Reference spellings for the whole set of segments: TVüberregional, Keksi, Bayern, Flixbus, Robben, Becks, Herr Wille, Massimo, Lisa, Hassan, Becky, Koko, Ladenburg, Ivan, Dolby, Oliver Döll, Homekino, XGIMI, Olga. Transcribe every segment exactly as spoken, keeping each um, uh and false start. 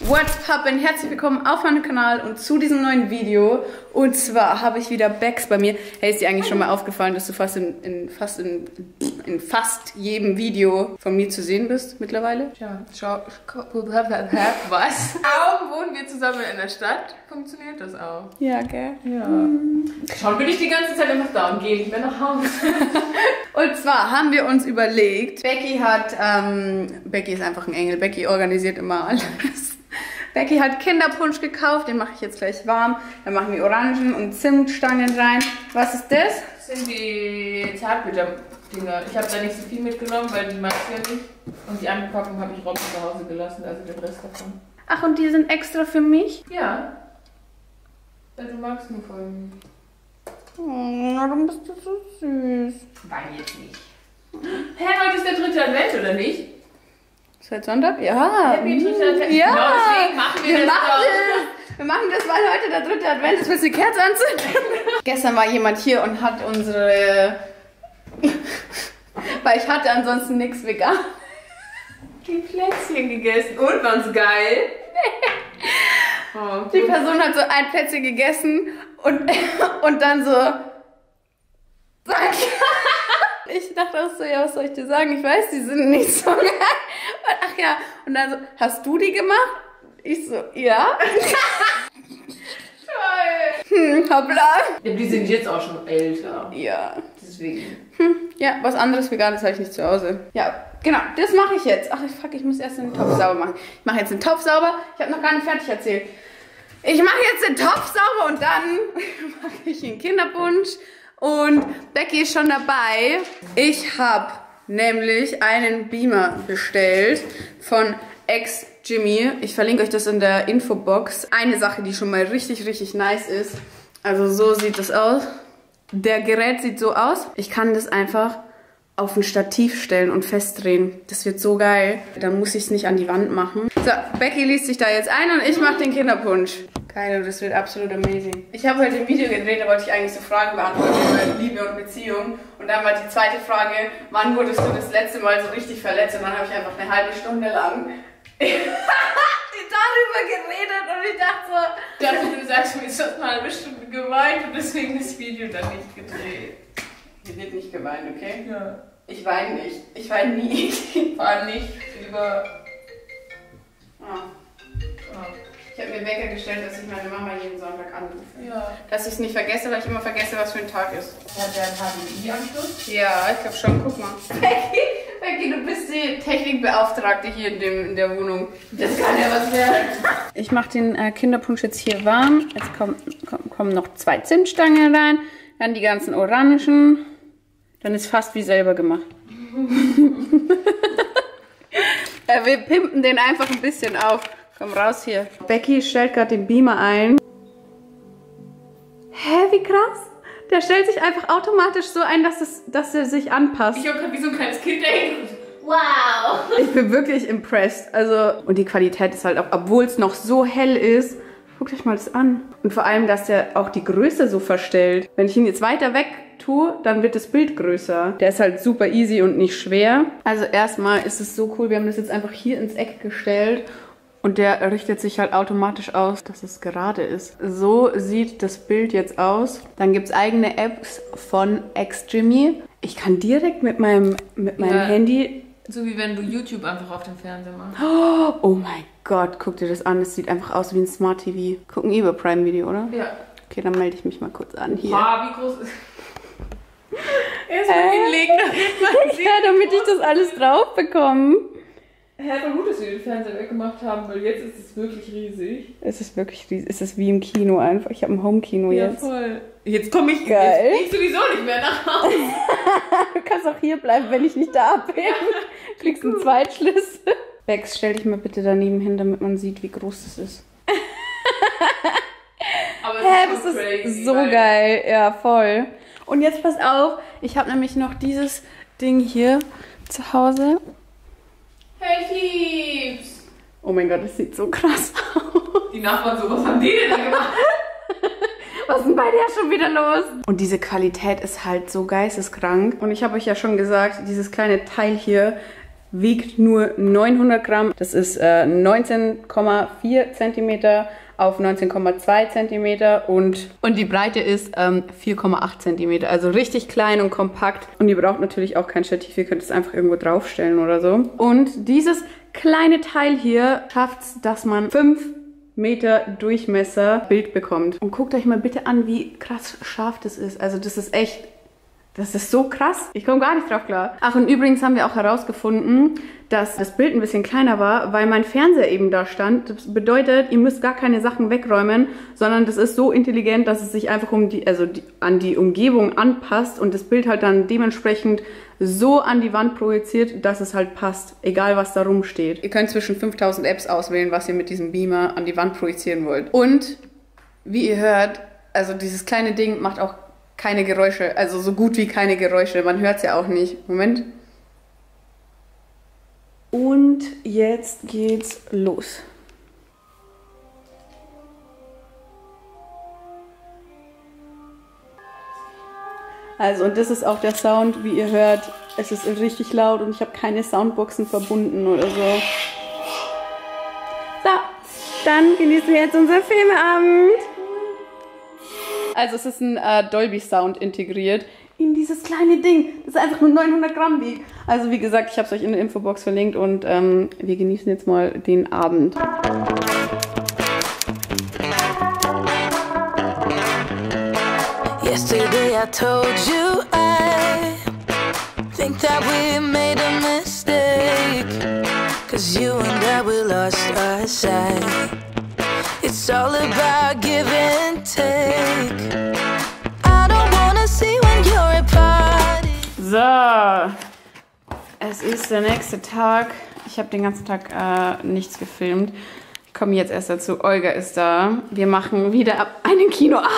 What's up und herzlich willkommen auf meinem Kanal und zu diesem neuen Video. Und zwar habe ich wieder Becks bei mir. Hey, ist dir eigentlich schon mal aufgefallen, dass du fast in, in, fast in, in fast jedem Video von mir zu sehen bist mittlerweile? Ja, schau, was? Kaum wohnen wir zusammen in der Stadt, funktioniert das auch. Ja, gell? Ja. Mhm. Schon bin ich die ganze Zeit einfach da und gehe nicht mehr nach Hause. Und zwar haben wir uns überlegt, Becky hat, ähm, Becky ist einfach ein Engel, Becky organisiert immer alles. Becky hat Kinderpunsch gekauft, den mache ich jetzt gleich warm. Dann machen wir Orangen und Zimtstangen rein. Was ist das? Das sind die Zartbitter-Dinger. Ich habe da nicht so viel mitgenommen, weil die mag ich ja nicht. Und die andere Packung habe ich Robben zu Hause gelassen, also den Rest davon. Ach, und die sind extra für mich? Ja. Ja, du magst nur folgen. Oh, warum bist du so süß? Weil jetzt nicht. Hä, heute ist der dritte Advent, oder nicht? Ist heute Sonntag? Ja. Happy dritter Advent. Ja. Genau, deswegen machen wir, wir das machen das. Wir machen das, weil heute der dritte Advent ist, bis die Kerze anzünden. Gestern war jemand hier und hat unsere... weil ich hatte ansonsten nichts vegan. Die Plätzchen gegessen. Und waren's geil? Oh, die Person hat so ein Plätzchen gegessen und, und dann so... Ich dachte auch so, ja, was soll ich dir sagen? Ich weiß, die sind nicht so geil. Und, ach ja, und dann so, hast du die gemacht? Ich so, ja. Toll. Hm, hoppla. Ja, die sind jetzt auch schon älter. Ja. Deswegen. Hm, ja, was anderes Veganes habe ich nicht zu Hause. Ja, genau, das mache ich jetzt. Ach, fuck, ich muss erst den Topf sauber machen. Ich mache jetzt den Topf sauber. Ich habe noch gar nicht fertig erzählt. Ich mache jetzt den Topf sauber und dann mache ich den Kinderpunsch. Und Becky ist schon dabei. Ich habe nämlich einen Beamer bestellt von X G I M I. Ich verlinke euch das in der Infobox. Eine Sache, die schon mal richtig, richtig nice ist. Also so sieht das aus. Der Gerät sieht so aus. Ich kann das einfach auf ein Stativ stellen und festdrehen. Das wird so geil. Dann muss ich es nicht an die Wand machen. So, Becky liest sich da jetzt ein und ich mache den Kinderpunsch. Geil, das wird absolut amazing. Ich habe heute ein Video gedreht, da wollte ich eigentlich so Fragen beantworten über Liebe und Beziehung. Und dann war die zweite Frage, wann wurdest du das letzte Mal so richtig verletzt? Und dann habe ich einfach eine halbe Stunde lang darüber geredet und ich dachte so... Ich dachte, du sagst mir, es hat eine halbe Stunde geweint und deswegen das Video dann nicht gedreht. Hier wird nicht geweint, okay? Ja. Ich weine nicht. Ich weine nie. Vor allem nicht über... Ah. Ah. Ich habe mir Wecker gestellt, dass ich meine Mama jeden Sonntag anrufe. Ja. Dass ich es nicht vergesse, weil ich immer vergesse, was für ein Tag ist. Hat der einen H B I-Anschluss? Ja, ich glaube schon. Guck mal. Becky, Becky, du bist die Technikbeauftragte hier in, dem, in der Wohnung. Das kann ja was werden. Ich mache den äh, Kinderpunsch jetzt hier warm. Jetzt kommen, kommen, kommen noch zwei Zimtstangen rein. Dann die ganzen Orangen. Dann ist fast wie selber gemacht. äh, wir pimpen den einfach ein bisschen auf. Komm raus hier. Becky stellt gerade den Beamer ein. Hä, wie krass. Der stellt sich einfach automatisch so ein, dass, es, dass er sich anpasst. Ich habe gerade wie so ein kleines Kind dahin. Wow. Ich bin wirklich impressed. Also, und die Qualität ist halt auch, obwohl es noch so hell ist. Guckt euch mal das an. Und vor allem, dass der auch die Größe so verstellt. Wenn ich ihn jetzt weiter weg tue, dann wird das Bild größer. Der ist halt super easy und nicht schwer. Also erstmal ist es so cool. Wir haben das jetzt einfach hier ins Eck gestellt. Und der richtet sich halt automatisch aus, dass es gerade ist. So sieht das Bild jetzt aus. Dann gibt es eigene Apps von X G I M I. Ich kann direkt mit meinem, mit meinem ja, Handy... So wie wenn du YouTube einfach auf dem Fernseher machst. Oh, oh mein Gott, guck dir das an. Das sieht einfach aus wie ein Smart T V. Gucken über Prime Video, oder? Ja. Okay, dann melde ich mich mal kurz an hier. Ah, wie groß ist... Erstmal hinlegen, damit man ja, damit ich das alles drauf bekomme. Herr, war gut, dass wir den Fernseher weggemacht haben, weil jetzt ist es wirklich riesig. Es ist wirklich riesig. Es ist wie im Kino einfach. Ich habe ein Home-Kino ja, jetzt. Ja, voll. Jetzt komme ich, geil. Jetzt fliegst du sowieso nicht mehr nach Hause. Du kannst auch hier bleiben, wenn ich nicht da bin. Kriegst einen Zweitschlüssel. Becks, stell dich mal bitte daneben hin, damit man sieht, wie groß das ist. Aber es ist, hey, das ist so geil. geil. Ja, voll. Und jetzt pass auf, ich habe nämlich noch dieses Ding hier zu Hause. Hey, Liebs! Oh mein Gott, das sieht so krass aus. Die Nachbarn so, was haben die denn da gemacht? Was ist denn bei der schon wieder los? Und diese Qualität ist halt so geisteskrank. Und ich habe euch ja schon gesagt, dieses kleine Teil hier wiegt nur neunhundert Gramm. Das ist äh, neunzehn Komma vier Zentimeter auf neunzehn Komma zwei Zentimeter und, und die Breite ist ähm, vier Komma acht Zentimeter. Also richtig klein und kompakt. Und ihr braucht natürlich auch kein Stativ. Ihr könnt es einfach irgendwo draufstellen oder so. Und dieses kleine Teil hier schafft es, dass man fünf Meter Durchmesser Bild bekommt. Und guckt euch mal bitte an, wie krass scharf das ist. Also das ist echt, das ist so krass. Ich komme gar nicht drauf klar. Ach, und übrigens haben wir auch herausgefunden, dass das Bild ein bisschen kleiner war, weil mein Fernseher eben da stand. Das bedeutet, ihr müsst gar keine Sachen wegräumen, sondern das ist so intelligent, dass es sich einfach um die, also die, an die Umgebung anpasst und das Bild halt dann dementsprechend so an die Wand projiziert, dass es halt passt, egal was da rumsteht. Ihr könnt zwischen fünftausend Apps auswählen, was ihr mit diesem Beamer an die Wand projizieren wollt. Und wie ihr hört, also dieses kleine Ding macht auch keine Geräusche, also so gut wie keine Geräusche. Man hört es ja auch nicht. Moment. Und jetzt geht's los. Also, und das ist auch der Sound, wie ihr hört. Es ist richtig laut und ich habe keine Soundboxen verbunden oder so. So, dann genießen wir jetzt unseren Filmeabend. Also, es ist ein äh, Dolby-Sound integriert in dieses kleine Ding, das einfach nur neunhundert Gramm wiegt. Also, wie gesagt, ich habe es euch in der Infobox verlinkt und ähm, wir genießen jetzt mal den Abend. Yesterday I told you I think that we made a mistake, 'cause you and I, we lost our sight. It's all about give and take. I don't wanna see when you're at party. So, es ist der nächste Tag. Ich habe den ganzen Tag äh, nichts gefilmt. Ich komme jetzt erst dazu. Olga ist da. Wir machen wieder ab einen Kinoabend.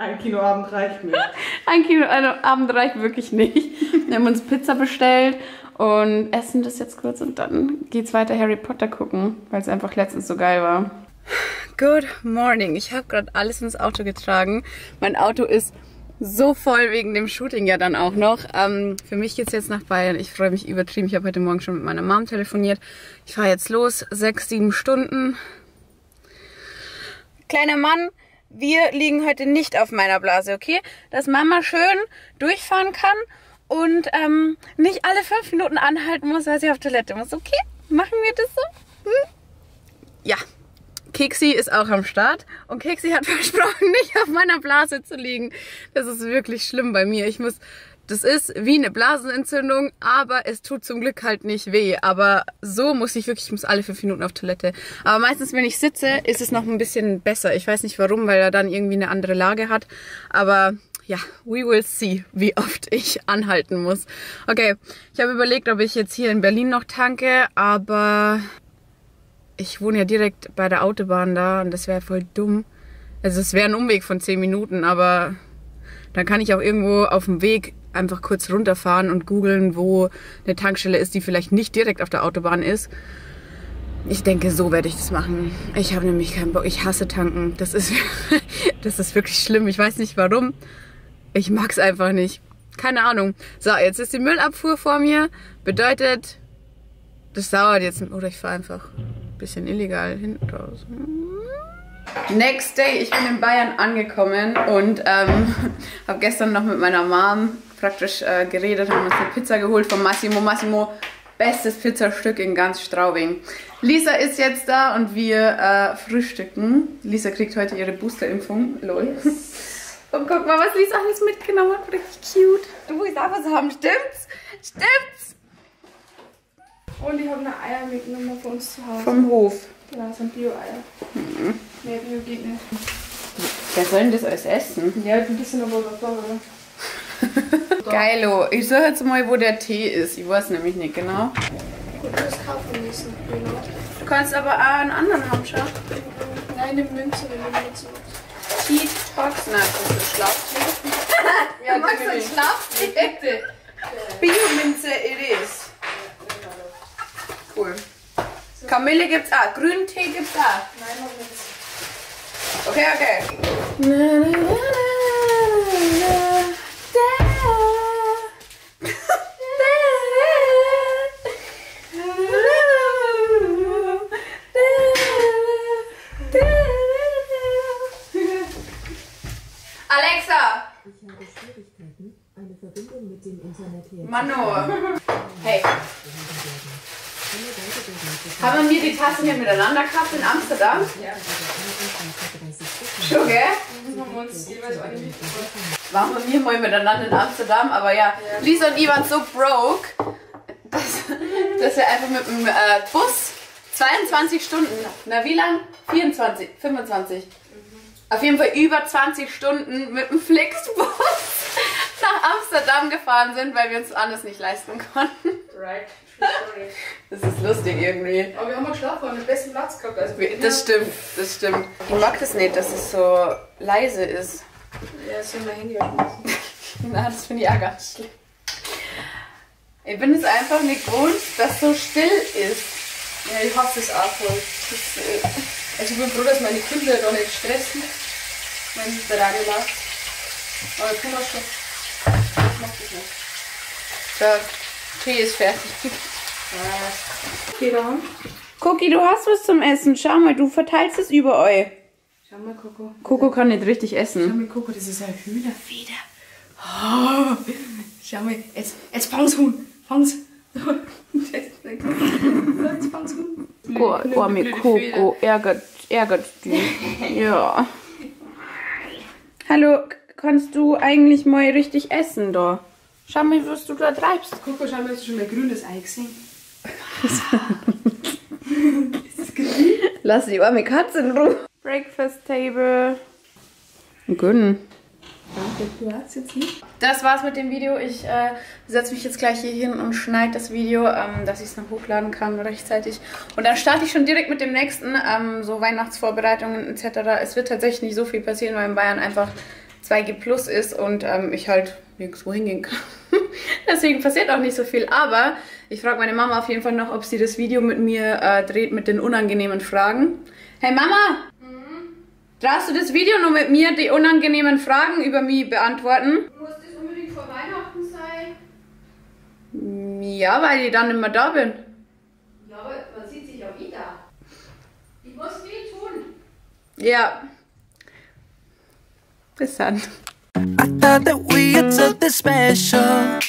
Ein Kinoabend reicht nicht. Ein Kinoabend reicht wirklich nicht. Wir haben uns Pizza bestellt und essen das jetzt kurz und dann geht's weiter Harry Potter gucken, weil es einfach letztens so geil war. Good morning. Ich habe gerade alles ins Auto getragen. Mein Auto ist so voll wegen dem Shooting ja dann auch noch. Ähm, für mich geht's jetzt nach Bayern. Ich freue mich übertrieben. Ich habe heute Morgen schon mit meiner Mom telefoniert. Ich fahre jetzt los. Sechs, sieben Stunden. Kleiner Mann. Wir liegen heute nicht auf meiner Blase, okay? Dass Mama schön durchfahren kann und ähm, nicht alle fünf Minuten anhalten muss, weil sie auf Toilette muss, okay? Machen wir das so? Hm? Ja. Keksi ist auch am Start und Keksi hat versprochen, nicht auf meiner Blase zu liegen. Das ist wirklich schlimm bei mir. Ich muss... Das ist wie eine Blasenentzündung, aber es tut zum Glück halt nicht weh. Aber so muss ich wirklich, ich muss alle fünf Minuten auf Toilette. Aber meistens, wenn ich sitze, ist es noch ein bisschen besser. Ich weiß nicht warum, weil er dann irgendwie eine andere Lage hat. Aber ja, we will see, wie oft ich anhalten muss. Okay, ich habe überlegt, ob ich jetzt hier in Berlin noch tanke, aber ich wohne ja direkt bei der Autobahn da und das wäre voll dumm. Also es wäre ein Umweg von zehn Minuten, aber dann kann ich auch irgendwo auf dem Weg einfach kurz runterfahren und googeln, wo eine Tankstelle ist, die vielleicht nicht direkt auf der Autobahn ist. Ich denke, so werde ich das machen. Ich habe nämlich keinen Bock. Ich hasse tanken. Das ist, das ist wirklich schlimm. Ich weiß nicht warum. Ich mag es einfach nicht. Keine Ahnung. So, jetzt ist die Müllabfuhr vor mir. Bedeutet, das dauert jetzt. Oder ich fahre einfach ein bisschen illegal hinten raus. Next day, ich bin in Bayern angekommen und ähm, habe gestern noch mit meiner Mom praktisch äh, geredet, haben uns eine Pizza geholt von Massimo. Massimo, bestes Pizzastück in ganz Straubing. Lisa ist jetzt da und wir äh, frühstücken. Lisa kriegt heute ihre Boosterimpfung. Lol. Und guck mal, was Lisa alles mitgenommen hat. Richtig cute. Du musst auch was haben, stimmt's? Stimmt's? Und ich habe eine Eier mitgenommen von uns zu Hause. Vom Hof. Ja, das sind Bio-Eier. Mhm. Nee, Bio geht nicht. Wer soll denn das alles essen? Ja, ein bisschen aber was war. Geilo. Ich sag jetzt mal, wo der Tee ist. Ich weiß nämlich nicht genau. Gut, du musst kaufen müssen. Genau. Du kannst aber auch einen anderen haben, schau. Nein, eine Münze, wenn du Münze machst. Tee, Box. Nein, das ist ein Schlafzimmer. Ja, du magst ein Schlafzimmer. Bitte. Bio-Münze, it is. Cool. Kamille gibt's auch, Grüntee gibt's auch. Nein, noch nicht. Okay, okay. Mano! Hey! Kann man mir die Tassen hier miteinander kaufen in Amsterdam? Ja. Schon, gell? Waren wir hier mal miteinander in Amsterdam, aber ja. Lisa und Ivan so broke, dass, dass wir einfach mit dem äh, Bus zweiundzwanzig Stunden, na wie lang? vierundzwanzig, fünfundzwanzig. Auf jeden Fall über zwanzig Stunden mit dem Flixbus nach Amsterdam gefahren sind, weil wir uns anders nicht leisten konnten. Right. Das ist lustig irgendwie. Aber wir haben auch geschlafen, wir haben den besten Platz gehabt. Also das stimmt, das stimmt. Ich mag das nicht, dass es so leise ist. Ja, das ist mein Handy. Na, das finde ich auch ganz schlimm. Ich bin es einfach nicht gewohnt, dass so still ist. Ja, ich hoffe es auch voll. Das, äh, also ich bin froh, dass meine Kinder da nicht stressen, wenn ich da reinlasse. Aber ich kann auch schon. Ich mach das nicht. Ja. Tee ist fertig. Cookie, du hast was zum Essen. Schau mal, du verteilst es über euch. Schau mal, Koko. Koko kann nicht richtig essen. Schau mal, Koko, das ist ein Hühnerfeder. Oh. Schau mal, jetzt, jetzt fang's Huhn. Fang's. Jetzt fang's Huhn. Oh, oh, mit Koko ärgert, ärgert dich. Ja. Hallo, kannst du eigentlich mal richtig essen da? Schau mal, was du da treibst. Guck mal, schau mal, hast du schon mal grünes Ei gesehen? Ist das grün? Lass die arme Katze in Ruhe. Breakfast Table. Gönn. Du hast jetzt nicht. Das war's mit dem Video. Ich äh, setze mich jetzt gleich hier hin und schneide das Video, ähm, dass ich es noch hochladen kann rechtzeitig. Und dann starte ich schon direkt mit dem nächsten. Ähm, so Weihnachtsvorbereitungen et cetera. Es wird tatsächlich nicht so viel passieren, weil in Bayern einfach zwei G plus ist und ähm, ich halt nirgendwo hingehen kann. Deswegen passiert auch nicht so viel. Aber ich frage meine Mama auf jeden Fall noch, ob sie das Video mit mir äh, dreht mit den unangenehmen Fragen. Hey Mama! Mhm. Darfst du das Video nur mit mir, die unangenehmen Fragen über mich beantworten? Muss das unbedingt vor Weihnachten sein? Ja, weil ich dann nicht mehr da bin. Ja, aber man sieht sich ja wieder. Ich muss viel tun. Ja. Bis dann. I thought that we had something special.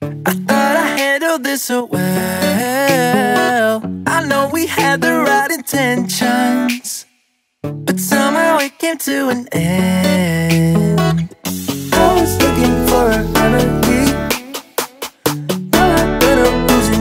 I thought I handled this so well. I know we had the right intentions, but somehow it came to an end. I was looking for a